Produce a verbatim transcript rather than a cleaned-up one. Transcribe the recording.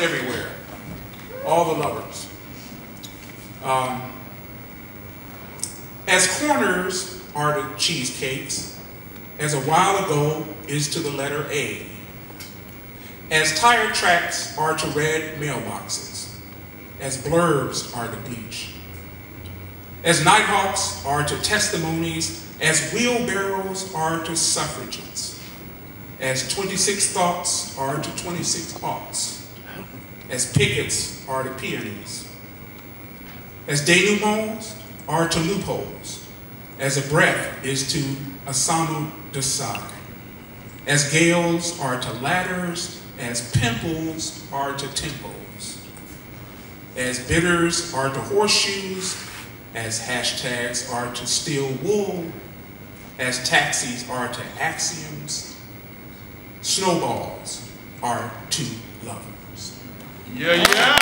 It's everywhere. All the lovers. Um, as corners are to cheesecakes, as a while ago is to the letter A. As tire tracks are to red mailboxes, as blurbs are to bleach, as nighthawks are to testimonies, as wheelbarrows are to suffragettes, as twenty-six thoughts are to twenty-six oughts, as pickets are to peonies, as denouements are to loopholes, as a breath is to Asano Desai, as gales are to ladders, as pimples are to temples, as bitters are to horseshoes, as hashtags are to steel wool, as taxis are to axioms, snowballs are to lovers. Yeah, yeah!